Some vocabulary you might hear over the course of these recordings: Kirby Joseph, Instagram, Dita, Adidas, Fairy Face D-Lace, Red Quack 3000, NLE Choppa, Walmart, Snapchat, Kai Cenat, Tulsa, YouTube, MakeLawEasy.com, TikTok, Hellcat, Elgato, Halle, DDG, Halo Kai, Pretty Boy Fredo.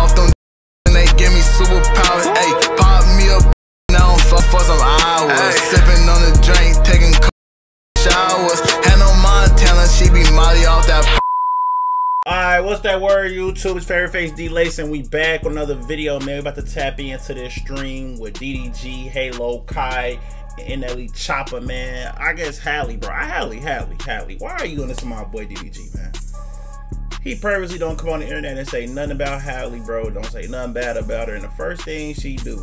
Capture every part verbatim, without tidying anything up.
off them and they give me superpowers. Ayy, pop me up now fuck for some hours. Sipping on the drink, taking showers. Hannah Montana, she be molly off that. Alright, what's that word, YouTube? It's Fairy Face D-Lace, and we back with another video, man. We about to tap into this stream with D D G, Halo Kai, and N L E Choppa, man. I guess Halle, bro. Halle, Halle, Halle. Why are you doing this to my boy D D G, man? He purposely don't come on the internet and say nothing about Halle, bro. Don't say nothing bad about her. And the first thing she do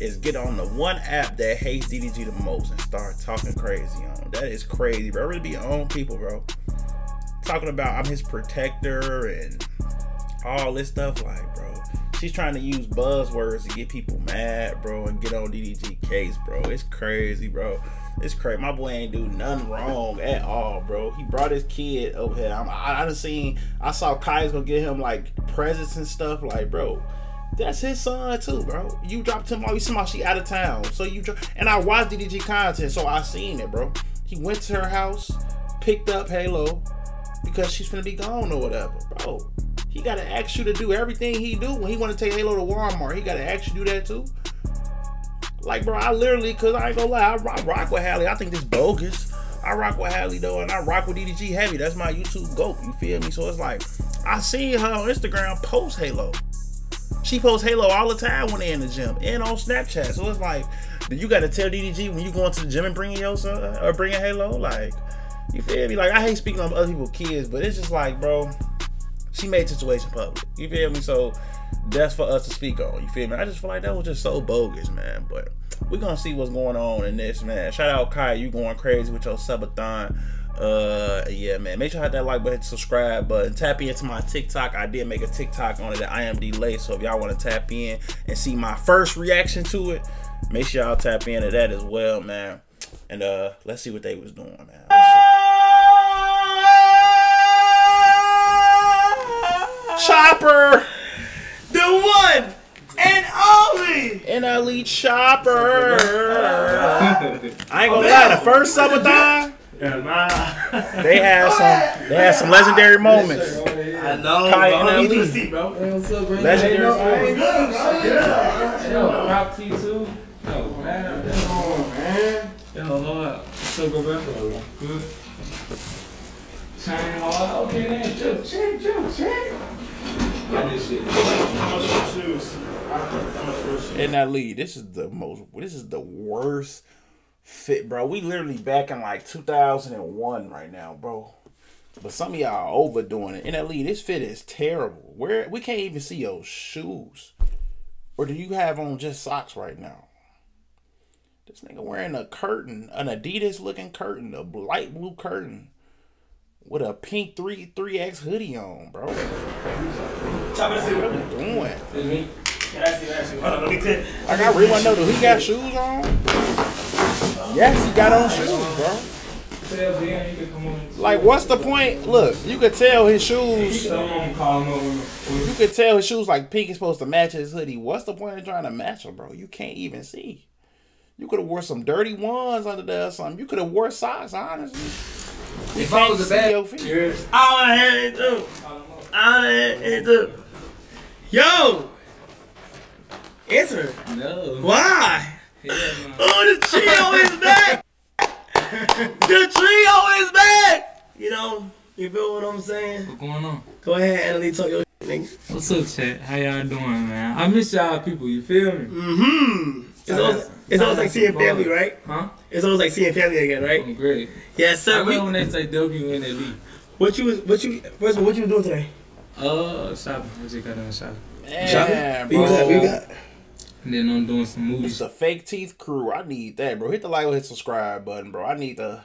is get on the one app that hates D D G the most and start talking crazy on him. That is crazy, bro. Really be on people, bro. Talking about I'm his protector and all this stuff, like, bro. She's trying to use buzzwords to get people mad, bro, and get on D D G case, bro. It's crazy, bro. It's crazy. My boy ain't do nothing wrong at all, bro. He brought his kid over here. I'm, I, I done seen, I saw Kai's gonna get him, like, presents and stuff. Like, bro, that's his son, too, bro. You dropped him off. You somehow she out of town. So you, and I watched D D G content, so I seen it, bro. He went to her house, picked up Halo, because she's finna be gone or whatever, bro. He gotta ask you to do everything he do. When he wanna take Halo to Walmart, he gotta ask you to do that too. Like, bro, I literally, cause I ain't gonna lie, I, I rock with Halle. I think this bogus. I rock with Halle though, and I rock with D D G heavy. That's my YouTube goat, you feel me? So it's like, I see her on Instagram post Halo. She posts Halo all the time when they in the gym and on Snapchat. So it's like, you gotta tell D D G when you going to the gym and bringing your son, or bringing Halo, like, you feel me? Like, I hate speaking on other people's kids, but it's just like, bro, she made the situation public. You feel me? So that's for us to speak on. You feel me? I just feel like that was just so bogus, man. But we're going to see what's going on in this, man. Shout out, Kai. You going crazy with your subathon. Uh, yeah, man. Make sure you hit that like button, subscribe button. Tap into my TikTok. I did make a TikTok on it that I am delayed. So if y'all want to tap in and see my first reaction to it, make sure y'all tap into that as well, man. And uh, let's see what they was doing, man. Let's see. Choppa, the one and only N L E Choppa. I ain't gonna lie, the first subathon, they had some, they had some legendary moments. I know, N L E, bro. Legendary. Yo, good. Shine hard. Okay, then jump, jump, jump, jump. And that lead, this is the most, this is the worst fit, bro. We literally back in like two thousand one right now, bro. But some of y'all are overdoing it. And that lead, this fit is terrible. Where we can't even see your shoes. Or do you have on just socks right now? This nigga wearing a curtain, an Adidas looking curtain, a light blue curtain, with a pink three three X hoodie on, bro. Choppa, see what you doing? Excuse me. Can I see that shoe? Hold on, let me clip. Like, I really want to know, do he got shoes on? Yes, he got on shoes, bro. Like, what's the point? Look, you could tell his shoes. You could tell his shoes, like, pink is supposed to match his hoodie. What's the point of trying to match them, bro? You can't even see. You could have wore some dirty ones under there or something. You could have wore socks, honestly. You if I was a bad, I want to hear it too. I want to hear it too. Yo, it's her. No. Why? Yeah, no. Oh, the trio is back. The trio is back. You know, you feel what I'm saying? What's going on? Go ahead and N L E talk your shit, nigga. What's up, chat? How y'all doing, man? I miss y'all people. You feel me? Mm-hmm. It's always, it's always like seeing family, right? Huh? It's always like seeing family again, right? I'm great. Yeah, sir. I remember when they say W and N L E. What you was, what you, first of all, what you was doing today? Uh, shopping. I just got done shopping. Yeah, bro. What you got, what you got? And then I'm doing some movies. It's the fake teeth crew. I need that, bro. Hit the like, hit subscribe button, bro. I need the,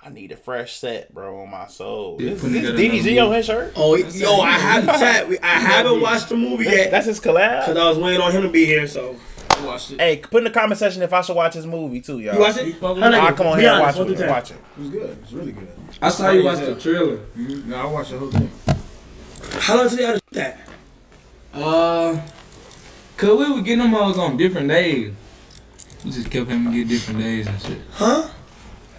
I need a fresh set, bro, on my soul. Yeah, is this D D G on his shirt? Oh, that's yo, I haven't sat, I haven't watched the movie that's, yet. That's his collab. Cause I was waiting on him to be here, so I watched it. Hey, put in the comment section if I should watch his movie too, y'all. You watch it? I'll oh, come on here and watch it. Watch it. Watch it. It was good. It was really good. I saw you watch the trailer. Mm-hmm. No, I watched the whole thing. How long did y'all do that? Uh, cause we were getting them all on different days. We just kept him get different days and shit. Huh?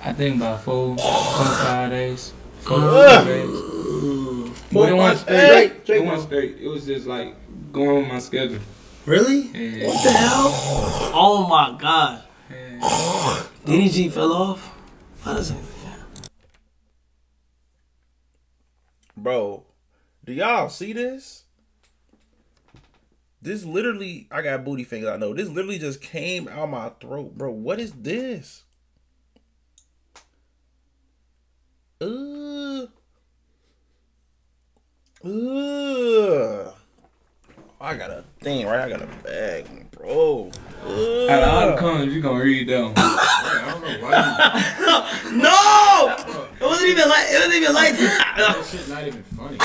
I think about four, four, five days. Four, five days. But it wasn't straight. It wasn't straight. It was just like going on my schedule. Really? Yeah. What the hell? Oh my god. Yeah. D D G fell off? How does it Bro, do y'all see this? This literally, I got booty fingers, I know. This literally just came out my throat, bro. What is this? Ugh. Ugh. I got a thing, right? I got a bag, bro. Ugh. Out of all the comments, you gonna read them. I don't know why. You... No! It wasn't even like it wasn't even like that. That shit's not even funny.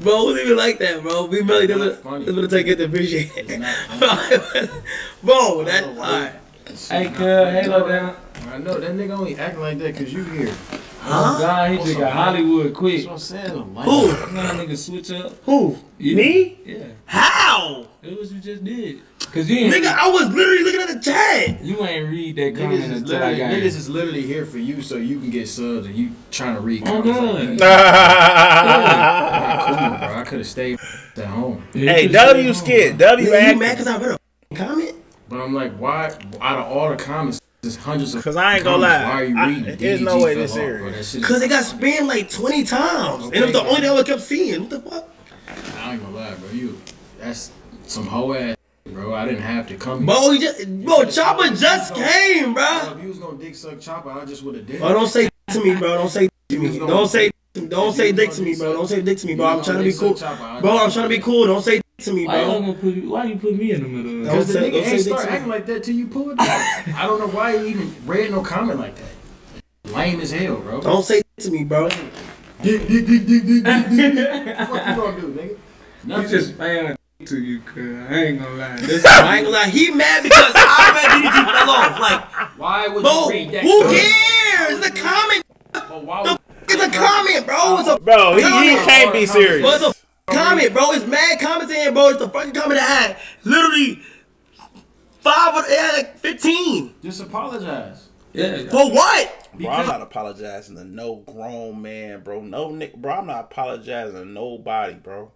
Bro, it wasn't even like that, bro. We really didn't let take it to appreciate it. Bro, that's alright. Hey, cuz, Halo down. I know, that nigga only acting like that because you here. Huh? Oh, God, he just got Hollywood quick. That's what I'm saying. Who? That nigga switch up. Who? You. Me? Yeah. How? It was you just did. Cause you ain't nigga, I was literally looking at the chat. You ain't read that comment niggas until I got Niggas is literally here for you so you can get subs and you trying to read comments. Oh, like, nah. Yeah. Cool, bro. I could have stayed at home. Yeah, hey, W skit. W man. You mad because I read a comment? But I'm like, why? Out of all the comments, there's hundreds of Because I ain't going to lie. Why are you reading? I, there's D D G no way this serious. Because it got spammed like twenty times. Okay, and it's the only thing I kept seeing. What the fuck? I ain't going to lie, bro. You, that's some hoe ass. Bro, I didn't have to come bro, here. Just, bro, Choppa just came, bro. If you was gonna dick suck Choppa, I just would have did. Oh, don't say to me, bro. Don't say to me. Don't say, don't say dick to me, bro. Don't say dick to me, bro. I'm trying to be cool, bro. I'm trying to be cool. Don't say to me, bro. Why you put me in the middle? Don't say, don't say start acting like that till you pull it back. I don't know why you even read no comment like that. Lame as hell, bro. Don't say to me, bro. Dick, dick, dick, dick, dick, dick. What the fuck you gonna do, nigga? Nothing. You just man. To you, cuz I ain't gonna lie. This I ain't gonna lie. He mad because I read D D G fell off. Like, why would bro, you read that? Who cares? It's a comment. Well, why would the it's a comment, bro. It's a bro. He, he can't be serious. Bro, it's a comment, bro. It's mad comments in, bro. It's the fucking comment I had. Literally five or like fifteen. Just apologize. Yeah. For what? Bro, because I'm not apologizing to no grown man, bro. No Nick, bro. I'm not apologizing to nobody, bro.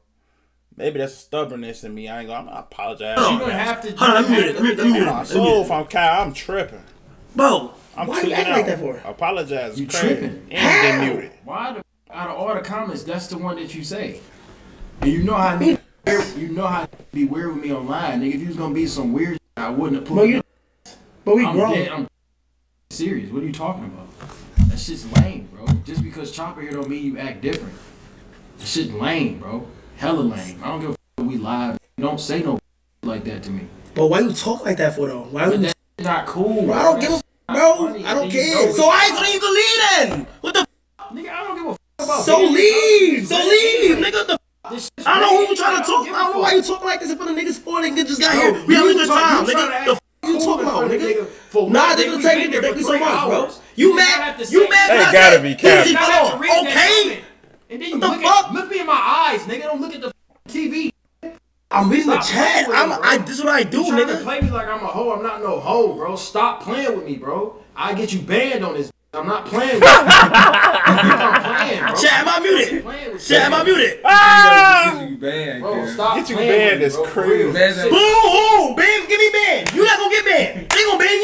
Maybe that's stubbornness in me. I ain't gonna. I'm not apologizing. You're gonna have to. Hold on, let me do it. So if I'm Kyle, I'm tripping. Bro, I'm why you acting like that for? Apologize. You tripping? And muted. Why the out of all the comments, that's the one that you say? And you know how I you know how be weird with me online, nigga. If you was gonna be some weird, I wouldn't have put. But we grown. I'm serious. What are you talking about? That shit's lame, bro. Just because Choppa here don't mean you act different. That shit's lame, bro. Hella lame. I don't give a fuck we live. Don't say no like that to me. But why you talk like that for though? Why you that's not cool? Bro, I don't give a fuck, bro. I don't care. So I ain't gonna even leave then. What the fuck? Nigga, I don't give a fuck about So leave. So leave, nigga. The I don't know who you trying to talk. I don't know why you talking like this in front of niggas sport and just got here. We have a good time, nigga. The fuck you talking about, nigga? Nah, they gonna take it. Thank you so much, bro. You mad? You mad? They gotta be careful. Okay. And then you look, the at, look me in my eyes, nigga. Don't look at the T V. I'm reading the chat. I'm, me, I, this is what I do, You're nigga. To play me like I'm a hoe. I'm not no hoe, bro. Stop playing with me, bro. I get you banned on this. I'm not playing with you. I'm playing, bro. Chat, am I muted? Chat, am I muted? Ah! Get you banned, bro. Stop get you banned is crazy. Boo-hoo! Bam, get me banned. You not gonna get banned. They gonna ban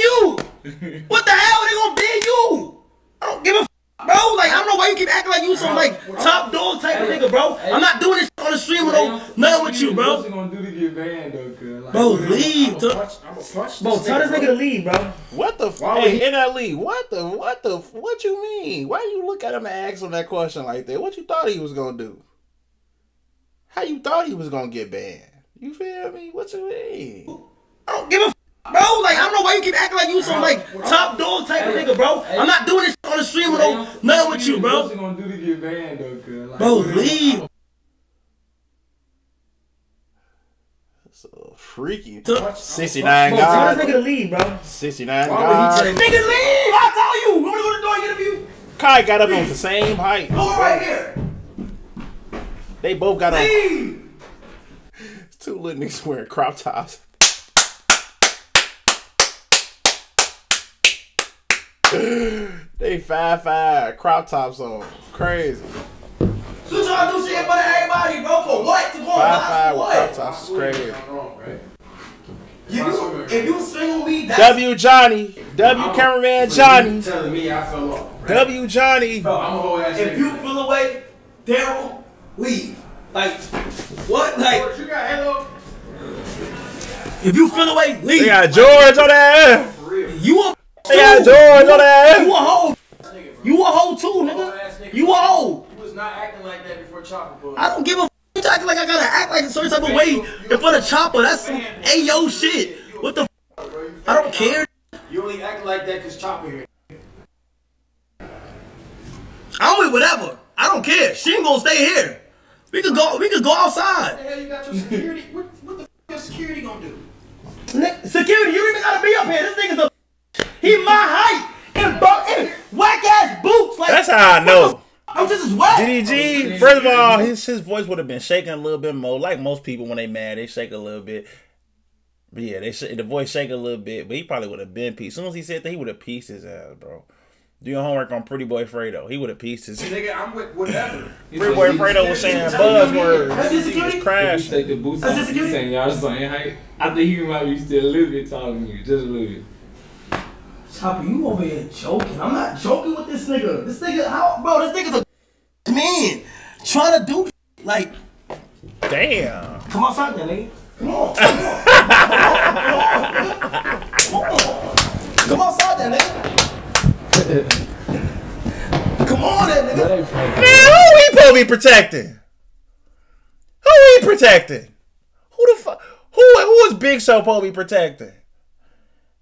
you. What the hell? They gonna ban you. I don't give a bro, like, I don't know why you keep acting like you some, like, top dog type of nigga, bro. I'm not doing this on the stream with no nothing with you, bro. Bro, leave. Bro, tell this nigga to leave, bro. What the fuck? Hey, N L E, what the, what the, what you mean? Why you look at him and ask him that question like that? What you thought he was gonna do? How you thought he was gonna get banned? You feel me? What you mean? I don't give a fuck. Bro, like, I don't know why you keep acting like you some, like, top dog type of nigga, bro. I'm not doing this on the stream with no nothing with you, bro. What you gonna do to get banned, though, bro, leave. That's a freaky. sixty-nine guys. Tell this nigga to leave, bro. sixty-nine guys. Nigga, leave! I told you! You wanna go to the door and get a view? Kai got up on the same height. Over right here. They both got up. Leave! Two little niggas wearing crop tops. They five five crop tops on. Crazy. This is crazy. You, if you swing on me, that's W Johnny, W I'm, cameraman Johnny, telling me I fell off, right? W Johnny. Bro, I'm a whole ass if you pull away, Daryl, leave. Like what? Like George, you got Halo. If you feel away, leave. They got George on that. You a they got George you, on that. You a hoe. You a hoe too, nigga. nigga. You a hoe. You was not acting like that before Choppa. Boy. I don't give a. You acting like I gotta act like a certain type of way in front of Choppa. That's some Ayo shit. What the fuck? I don't care. You only act like that because Choppa here. I don't eat whatever. I don't care. She ain't gonna stay here. We could go. We could go outside. What the hell you got your security? What, what the fuck is security gonna do? Security, you even gotta be up here. This nigga's a. He my height and buck whack ass boots. Like that's how I know. I'm just as whack. D D G, first of all, his his voice would have been shaking a little bit more. Like most people, when they mad, they shake a little bit. But yeah, they the voice shake a little bit. But he probably would have been pieced. As soon as he said that, he would have pieced his ass, bro. Do your homework on Pretty Boy Fredo. He would have pieced his. Nigga, I'm with whatever. Pretty Boy Fredo was saying buzzwords. That's his security. He was crashing. Take the boots off. That's his security. Saying y'all just saying height. I think he might be still a little bit taller than you, just a little bit. Choppa, you over here joking? I'm not joking with this nigga. This nigga, how, bro? This nigga's a man trying to do like. Damn. Come outside, then, nigga. Come on. Come on. Come on. Come on. Come outside, then, nigga. Come on, that nigga. Man, who we be protecting? Who we protecting? Who the fuck? Who who is Big Show Poby protecting?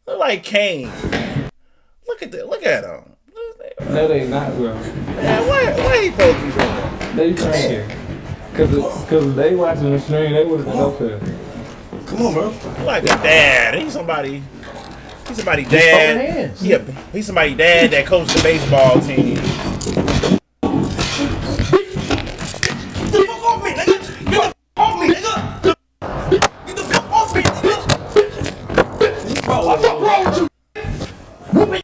Look like Kane. Look at that. Look at him. No, they not, bro. Man, why why he Poby doing? They trying here because because they watching the stream. They would have been up there. Come on, bro. Look like a dad. He's somebody. He's somebody's dad. He a, he's somebody's dad that coached the baseball team. Get the fuck off me, nigga! Get the fuck off me, nigga! Get the fuck off me, nigga! Bro, what the fuck wrong with you? Whoop it!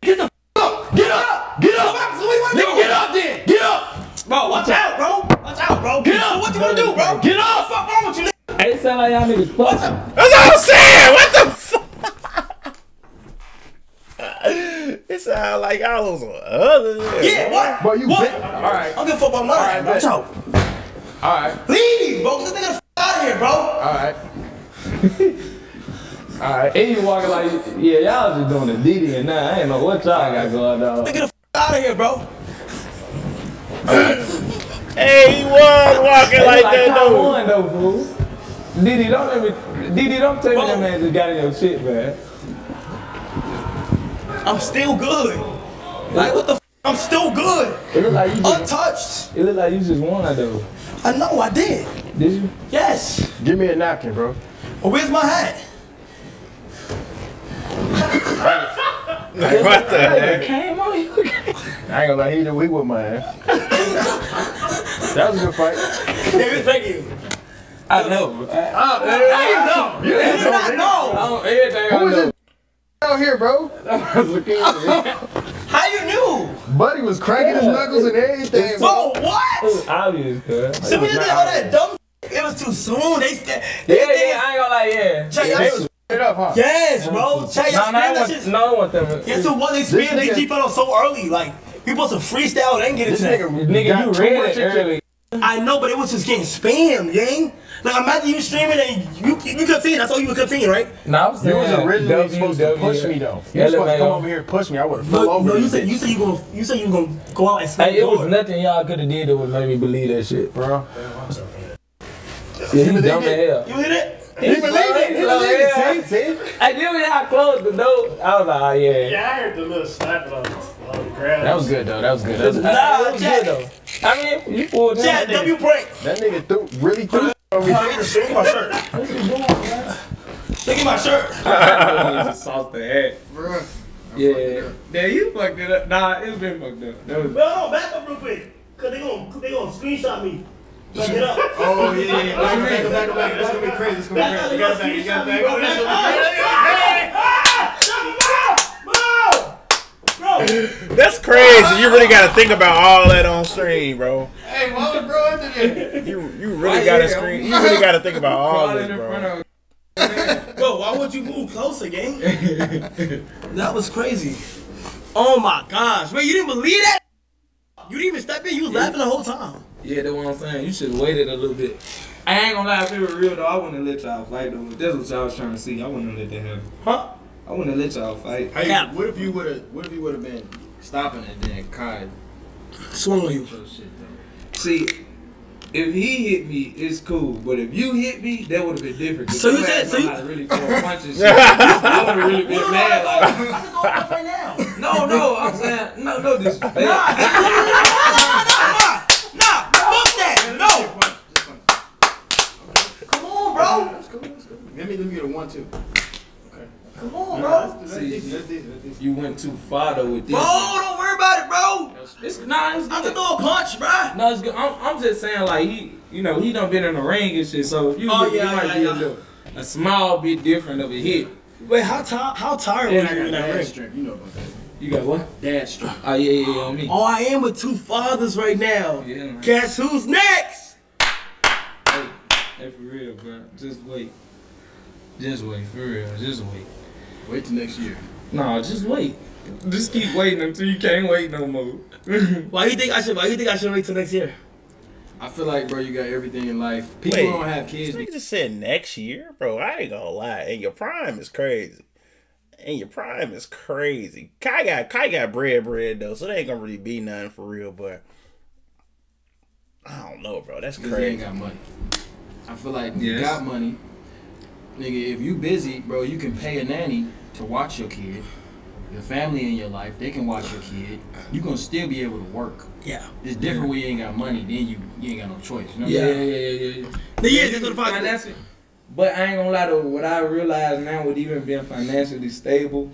Get the fuck up! Get up! Get up! Nigga, get up then! Get up! Bro, watch out, bro! Watch out, bro! Get up! What you wanna do, bro? Get up! What the fuck wrong with you, nigga? It sound like y'all niggas fucking. That's all I'm saying! What the fuck? It sound like I was on other. Yeah, what? Bro, you what? All right. I'm gonna fuck my mind. Watch out. All right. Leave, bro. Get the nigga out of here, bro. All right. All right. And you walking like, yeah, y'all just doing the D D and now I ain't know what y'all got going on. Get the out of here, bro. All right. Hey, he was walking like, like that though. One, though, fool. D D, don't let me. D D, don't tell me that man just got in your shit, man. I'm still good. Like what the f I'm still good. It look like you just, untouched. It look like you just won that though. I know I did. Did you? Yes. Give me a napkin, bro. Well, where's my hat? Like, what the heck? Came on you. I ain't gonna lie, he did weak with my ass. That was a good fight. David, thank you. I know. I, I, I, I know. You did not know. I don't, everything I know. Out here, bro. How you knew? Buddy was cracking yeah. his knuckles and everything. Bro, bro. What? It was obvious, cuz. So we did all that dumb shit. It was too soon. They st they yeah, did. Yeah, I ain't gonna lie, yeah. Check yeah, they was it up, huh? Yes, bro. Check no, no, shit. No, I want them. Yes, so what they spin they keep on so early. Like, you supposed to freestyle and get it checked. Nigga, nigga you read it early. I know, but it was just getting spammed, gang. Like, imagine you streaming and you you continue. That's all you would continue, right? No, nah, I was. You was originally supposed to push me though. You were supposed to come over here and push me. I would have fell over. No, you said you said you gonna you said you were gonna go out and smack the door. It was nothing y'all could have did that would make me believe that shit, bro. Yeah, he dumb as hell. You hear it? He believed it. He believed it. See, I knew y'all closed the door. I was like, oh yeah. Yeah, I heard the little snap on the ground. That was good though. That was good. That was good though. I mean, you pulled that. Yeah, W break. That nigga threw really threw. Look at my shirt. Look at my shirt. Just off the head. Bruh. Yeah. Yeah, you fucked it up. Nah, it's been fucked up. No, no, back up real quick. Cause they gon' they gon' screenshot me. Back it up. Oh yeah, yeah. Back up, back up, back up, back up. That's gonna be crazy. It's gonna be crazy. You got back, you got back. Oh, that's gonna be crazy. Bro, that's crazy. You really gotta think about all that on stream, bro. Hey, mother, bro, after the You you really gotta screen. You really gotta think about all this, bro. Bro, why would you move closer, gang? That was crazy. Oh my gosh, wait, you didn't believe that? You didn't even step in. You was yeah. laughing the whole time. Yeah, that's what I'm saying. You should have waited a little bit. I ain't gonna lie, if it were real though, I wouldn't have let y'all fight though. If that's what y'all was trying to see, I wouldn't have let that happen. Huh? I wouldn't have let y'all fight. Hey, yeah. What if you would have? What if you would have been stopping and then Kai swung on you? See, if he hit me, it's cool. But if you hit me, that would have been different. So you said, so you really throwing punches. I would have really been mad. I can go up right now. No, no, I'm saying no, no, this. Let me give you the one, two. Okay. Come on, bro. Let's do, let's See, let's do, let's do. You went too far though with this. Bro, don't worry about it, bro. It's nah, it's good. I can throw a punch, bro. No, it's good. I'm, I'm just saying, like he, you know, he done been in the ring and shit. So if you, oh, yeah, might yeah, be yeah. a, a small bit different of a hit. Wait, how tired? How tired yeah, was you in that ring strip? You know about that. You got what? Dad strip. Oh yeah, yeah, yeah, on me. Oh, I am with two fathers right now. Yeah, man. Guess who's next? Hey, hey, for real, bro. Just wait. Just wait, for real. Just wait. Wait till next year. Nah, just wait. Just keep waiting until you can't wait no more. Why you think I should? Why you think I should wait till next year? I feel like, bro, you got everything in life. People wait, don't have kids. You just said next year, bro. I ain't gonna lie. And your prime is crazy. And your prime is crazy. Kai got Kai got bread, bread though, so they ain't gonna really be nothing for real. But I don't know, bro. That's crazy. They ain't got money. I feel like yes. you got money. Nigga, if you busy, bro, you can pay a nanny to watch your kid. Your family in your life, they can watch your kid. You gonna still be able to work. Yeah. It's different when you ain't got money, then you, you ain't got no choice. You know what yeah, I'm yeah, yeah, yeah, yeah. The years is gonna finance it. But I ain't gonna lie to what I realize now with even being financially stable,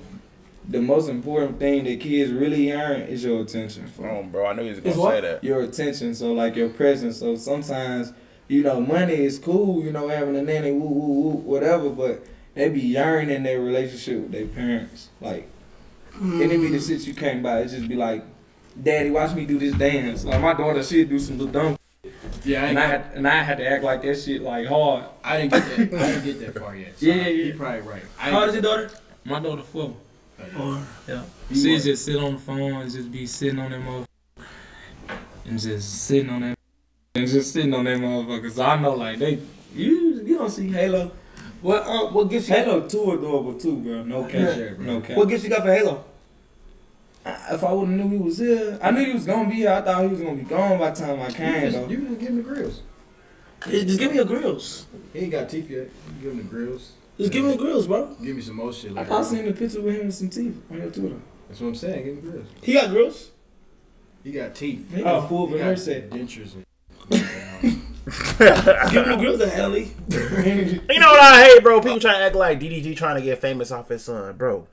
the most important thing that kids really earn is your attention. Oh, bro, I knew he was gonna it's say what? that. Your attention, so like your presence. So sometimes, you know, money is cool, you know, having a nanny, woo, woo, woo, whatever, but they be yearning their relationship with their parents. Like, mm. it be the shit you can't buy. It just be like, daddy, watch me do this dance. Like, my daughter, she'd do some little dumb Yeah, I and, I had, and I had to act like that shit, like, hard. I didn't get that, I didn't get that far yet. So yeah, yeah, yeah. You're probably right. How old is your daughter? My daughter, four. Oh, yeah. Four, yeah. You she just sit on the phone and just be sitting on that motherfucker. And just sitting on that And just sitting on that motherfucker, so I know like they you you don't see Halo. What uh, what gets you Halo two adorable too, bro? No cap, yeah, no cap. What gifts you got for Halo? I, if I wouldn't knew he was here, I knew he was gonna be here. I thought he was gonna be gone by the time I came. You, just, you didn't give him the grills. Yeah, just give me your grills. He ain't got teeth yet. You give him the grills. Just give him the grills, bro. Give me some more shit. Like I probably seen the picture with him and some teeth on your Twitter. That's what I'm saying. Give him grills. He got grills. He got teeth. He got oh, full veneer set dentures. And Give him grills to Halle. You know what I hate, bro? People trying to act like D D G trying to get famous off his son, bro.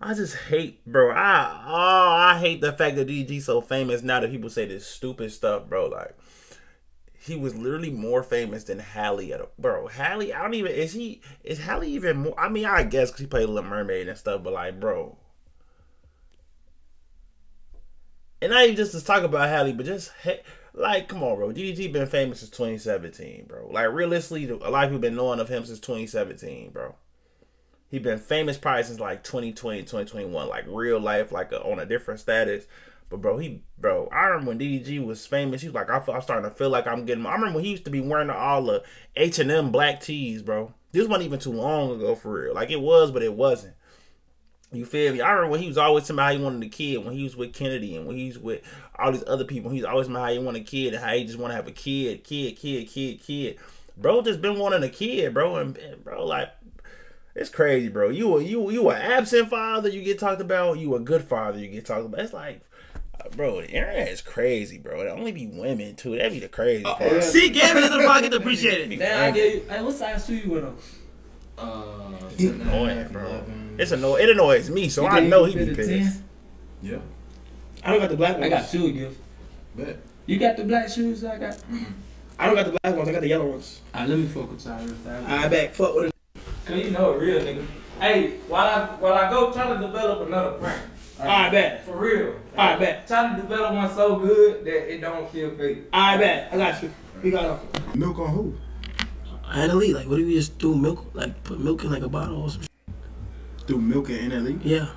I just hate, bro. I oh, I hate the fact that D D G's so famous now that people say this stupid stuff, bro. Like he was literally more famous than Halle, at a, bro. Halle, I don't even is he is Halle even more? I mean, I guess because he played Little Mermaid and stuff, but like, bro. And not even just to talk about Halle, but just, like, come on, bro. D D G been famous since twenty seventeen, bro. Like, realistically, a lot of people been knowing of him since twenty seventeen, bro. He been famous probably since, like, twenty twenty, twenty twenty-one. Like, real life, like, a, on a different status. But, bro, he, bro, I remember when D D G was famous, he was like, I feel, I'm starting to feel like I'm getting, I remember when he used to be wearing all the H and M black tees, bro. This wasn't even too long ago, for real. Like, it was, but it wasn't. You feel me? I remember when he was always talking about how he wanted a kid, when he was with Kennedy and when he was with all these other people. He was always talking about how he wanted a kid and how he just want to have a kid, kid, kid, kid, kid. Bro, just been wanting a kid, bro. And, bro, like, it's crazy, bro. You a, you, you a absent father, you get talked about. You a good father, you get talked about. It's like, bro, the internet is crazy, bro. It only be women, too. That'd be the crazy uh, part. See, Gavin in the pocket to appreciate it. Damn, I gave you, hey, what size shoe you with him? Uh, it's annoying, bro. eleven. It's annoying. It annoys me, so I know he be pissed. Yeah. I don't got the black ones. I got shoe gift. Bet. You got the black shoes I got? I don't got the black ones. I got the yellow ones. Alright, let me fuck with y'all. Alright, back. Fuck with it. Cause you know a real nigga. Hey, while I while I go try to develop another prank, All right, bet. For real. All right, bet. Try to develop one so good that it don't feel fake. All right, bet. I got you. You got it. Milk on who? N L E. Like, what do we just do milk? Like, put milk in like a bottle or some shit? Do milk in N L E? Yeah.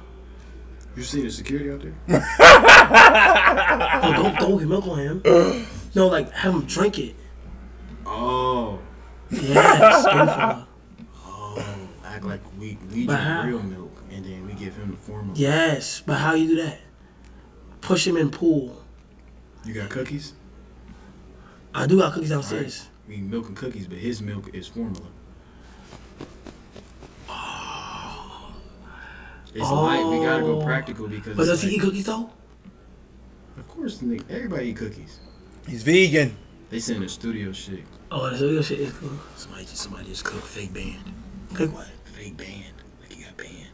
You see the security out there? No, don't go get milk on him. No, like, have him drink it. Oh. Yeah, skin fella. Oh, act like we, we drink how? Real milk and then we give him the formula. Yes, but how you do that? Push him in pool. You got cookies? I do got cookies downstairs. I mean, milk and cookies, but his milk is formula. It's oh. light. We gotta go practical because. But does like, he eat cookies though? Of course, nigga. Everybody eat cookies. He's vegan. They send the studio shit. Oh, the studio shit is cool. Somebody just somebody just cook fake band. Cook what? Fake band. Like you got banned.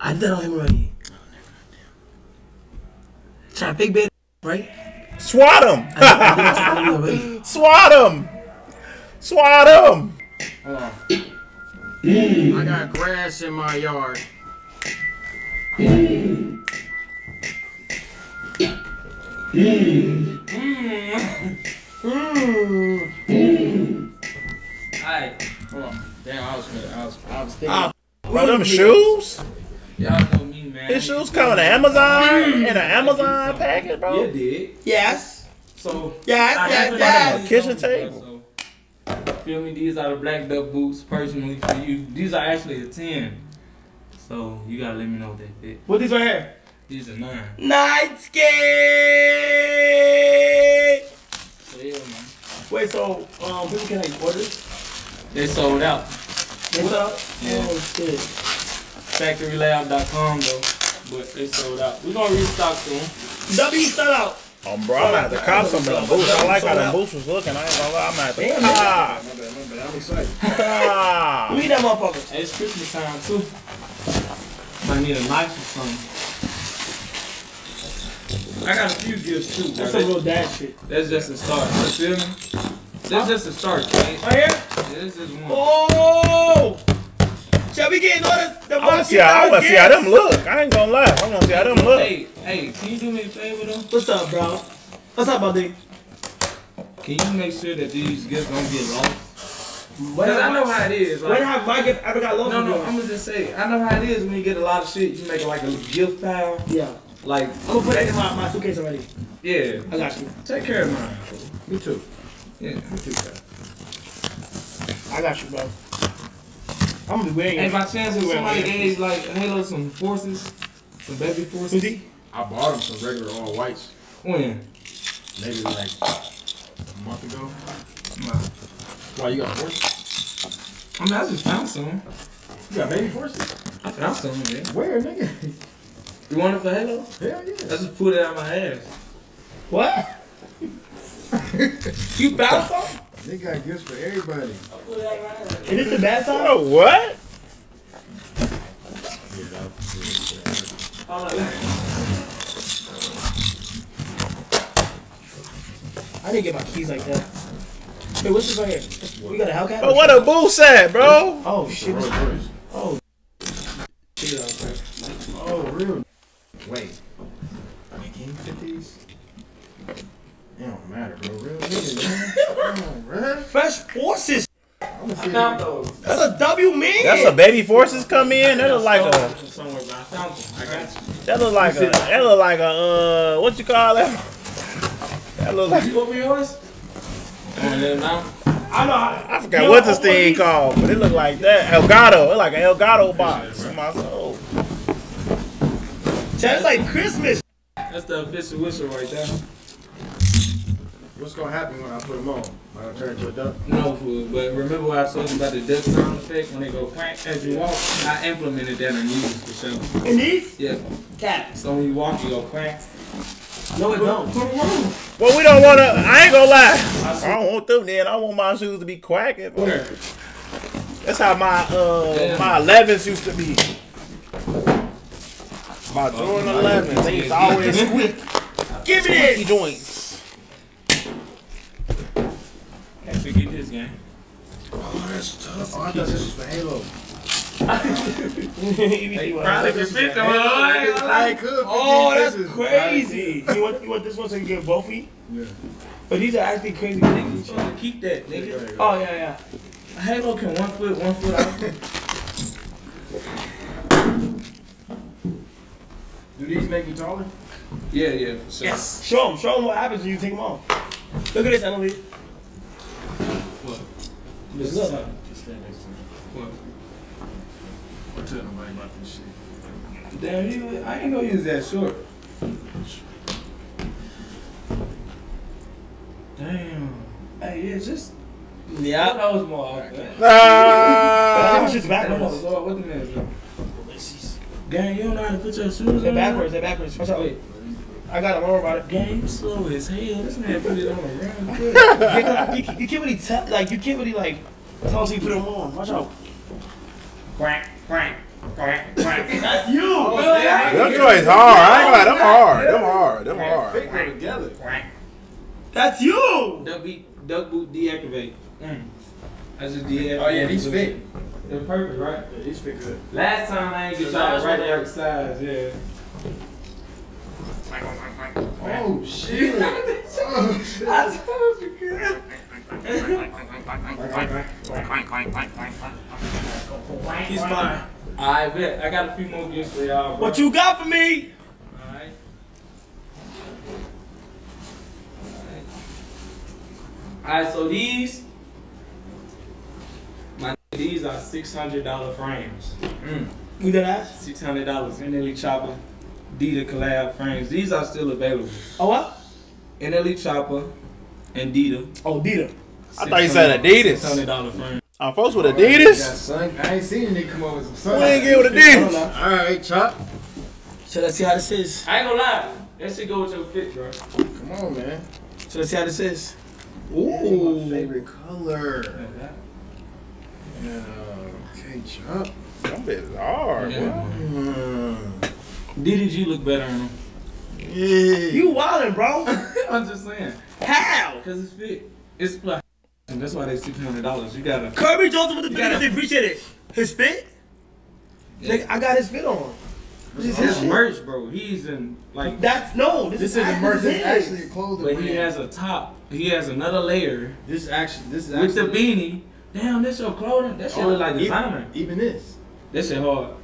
I did that on him already. Oh, never. Try fake band, right? Swat him. I did, I did already. Swat him. Swat him. Hold on. Mm. I got grass in my yard. Mm. Mm. Mm. Mm. Mm. Alright, hold on. Damn, I was good. I was, I was thinking. Uh, bro, them shoes? Y'all know me, man. His shoes come in Amazon mm. in an Amazon package, bro. You did. Yes. So yes, I yes, yes. Kitchen table. So, feel me? These are the black duck boots, personally for you. These are actually a ten. So, you gotta let me know what they fit. What these right here? These are nine. Night ski! So, yeah, man. Wait, so, um, people can like order? They sold out. They sold out? Yeah. Oh, shit. Factory Lab dot com, though. But they sold out. We're gonna restock soon. W sold out! Oh, bro, I'm gonna have to cop some of them boots. I like how the boots was looking. I ain't gonna lie, I'm gonna have to. Ah! I'm excited. Ah! Leave that motherfucker. Hey, it's Christmas time, too. I need a knife or something. I got a few gifts too. That's a real dad shit. That's just a start. You feel me? That's just a start, man. Right here? Yeah, this is one. Oh! Shall we get ordered? The I wanna see how, I wanna see how them look. I ain't gonna lie. I wanna see how them look. Hey, hey, can you do me a favor though? What's up, bro? What's up, buddy? Can you make sure that these gifts don't get lost? What I know how it is. Like, when have my gift ever got lost? No, no, I'm gonna just say, I know how it is when you get a lot of shit, you make it like a gift pile. Yeah. Like, I'm gonna put it in my, my suitcase already. Yeah. I got you. Take care of mine. Me too. Yeah, me too, bro. I got you, bro. I'm gonna be wearing it. And by chance, if somebody gave like Halo some forces, some baby forces. Mm-hmm. I bought them some regular all whites. When? Maybe like a month ago. Nah. Why, you got horses? I mean, I just found some. You got baby horses? I found some, man. Where, nigga? You want it for Halo? Hell yeah. I just pulled it out of my ass. What? You found some? They got gifts for everybody. I pulled it out of my ass. Is it the bad side? Oh, what? I didn't get my keys like that. Hey, what's this right here? We got a Hellcat? Oh, what a boost at, bro! Oh, shit. Oh, shit. Oh, real. Wait. I can you fit these? It don't matter, bro. Real nigga, man. Come on, bro. Fresh forces. I'm gonna see those. That's a W, man. That's a baby forces come in. That look like a. That look like a. That look like a. Uh, what you call that? That look like. You want me yours? I know how, I forgot what this thing called, but it looked like that. Elgato. It's like an Elgato box. My soul. That's like Christmas. That's the official whistle right there. What's going to happen when I put them on? I'll turn it to a duck? No food, but remember what I told you about the duck sound effect when they go crank as you walk? I implemented that in these for sure. In these? Yeah. Cat. So when you walk, you go crank. No, it don't. Well, we don't want to. I ain't gonna lie. I don't want them. Then I want my shoes to be quacking. Where? That's how my uh yeah. my elevens used to be. My Jordan oh, elevens, they used to always squeak. Give me it. Joints. Have to get this game. Oh, that's tough. Oh, I thought this was for Halo. They probably can fit them. Oh, that's crazy. You want, you want this one so you get both feet? Yeah. But these are actually crazy. Niggas supposed to keep that, nigga. Oh, yeah, yeah. Halo can one foot, one foot out. Do these make you taller? Yeah, yeah. For sure. Yes. Show them. Show them what happens when you take them off. Look at this, N L E. What? Just look. Just stand next to me. What? Don't tell nobody about this shit. Damn, you, I ain't gonna use that short. Damn. Hey, yeah, just. Yeah, I was more off. Ah! That was backwards. Lord, what the man is doing? Gang, you don't know how to put your shoes on. They're backwards, they're backwards. Watch out, wait. I got it, don't worry about it. Gang, you slow as hell. This man put it on the ground. you, you can't really tell, like, you can't really, like, tell us you put them on. Watch out. Quack, quack, quack, quack. That's you! Oh, man. Them joints hard. I ain't gonna lie, them hard. Them hard. Them hard. Them hard. Together. Quack. That's you! Duck, beat, duck boot deactivate. Mm. That's just deactivate. Oh, yeah, these fit. They're perfect, right? Yeah, these fit good. Last time I ain't get y'all right there size, yeah. Oh, shit. Oh, shit. I suppose you could. He's fine. I bet. I got a few more gifts for y'all. What you got for me? All right. All right. All right. So these, my these are six hundred dollar frames. Mm. Who did that? Six hundred dollars. N L E Choppa, Dita collab frames. These are still available. Oh what? N L E Choppa and Dita. Oh Dita. I thought you said Adidas. six hundred dollar frame. I'm folks with Adidas? Right, I ain't seen a nigga come over with some sun. We ain't get with Adidas. All right, Chop. So let's see how this is. I ain't gonna lie. That shit go with your fit, bro. Come on, man. So let's see how this is. Ooh. That's my favorite color. Yeah. Okay, Chop. Some bitches are, yeah. Mm. D D G look better on them. Yeah. You wildin', bro. I'm just saying. How? Because it's fit. It's black. And that's why they six hundred dollars. You gotta. Kirby Joseph with the biggest. They appreciate it. His fit. Yeah. Like, I got his fit on. This is his merch, bro. He's in like. That's no. This, this is a merch. This is actually clothing. But brand. He has a top. He has another layer. This actually. This is with actually the beanie. Damn, that's your clothing. That shit oh, look like designer. Even, even this. That shit hard.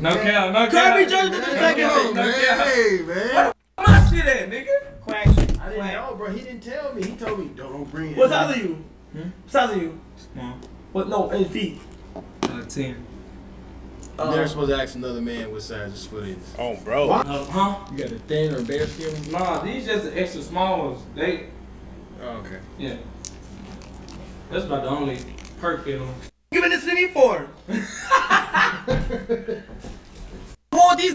No cap. No cap. Kirby Joseph with the biggest. No cap. Hey man. Where the fuck my shit at, nigga? Quack. I didn't know, bro. He didn't tell me. He told me don't bring it. What size are you? Hmm? What size are you? Small. What? No, eight feet. Uh, ten. Uh, They're supposed to ask another man what size his foot is. Oh, bro. Uh, huh? You got a thin or bare skin? Nah, these just the extra small ones. They. Oh, okay. Yeah. That's about the only perk in them. Give me this to me for. Hold these.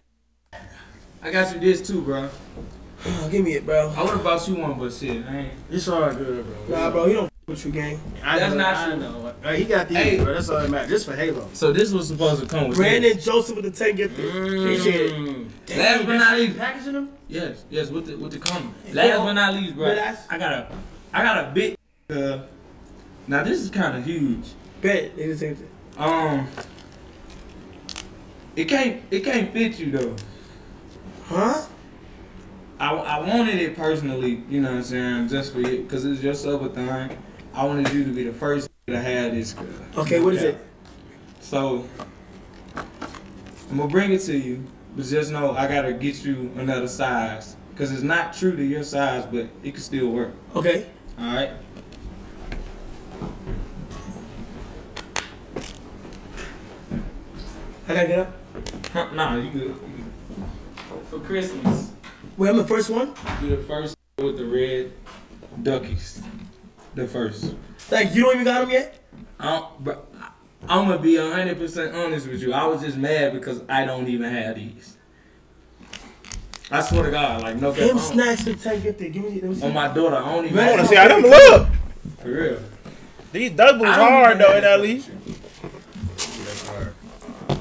I got you this too, bro. Oh, give me it, bro. I would've bought you one, but shit, I ain't. It's all good, bro. Nah, bro, you don't. With you, gang. I That's know, not I true. Know. Hey, he got these, hey. Bro. That's all that matters. This for Halo. So this was supposed to come with Brandon this. Joseph with the tank get this. Appreciate mm. it. Last but not least, packaging them? Yes, yes, with the with the comment. Last yeah. but not least, bro. I got a, I got a big. Uh, now this is kind of huge. Bet they the same thing. Um, it can't it can't fit you though. Huh? I I wanted it personally. You know what I'm saying? Just for you, cause it's your subathon. I wanted you to be the first to have this girl. Okay, what is it? So, I'm going to bring it to you, but just know I got to get you another size. Because it's not true to your size, but it can still work. Okay. All right. I got to get up? Huh, nah, you good. For Christmas. Wait, I'm the first one? You're the first with the red duckies. The first. Like, you don't even got them yet? I'm, bro, I'm gonna be one hundred percent honest with you. I was just mad because I don't even have these. I swear to God, like, no. Them snacks to take it there. Give me them. On my daughter, I don't even have them. I wanna see how them look. For real. These doubles hard, though, N L E. That's hard. I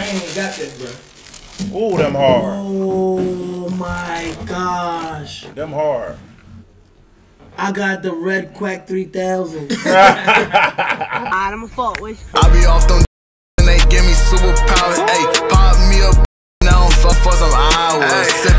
ain't even got that, bro. Ooh, them hard. Oh, my gosh. Them hard. I got the Red Quack three thousand. Alright, I'ma fuck with you. I be off them and they superpowers. Ayy, pop me up, now I'm fuck for some hours.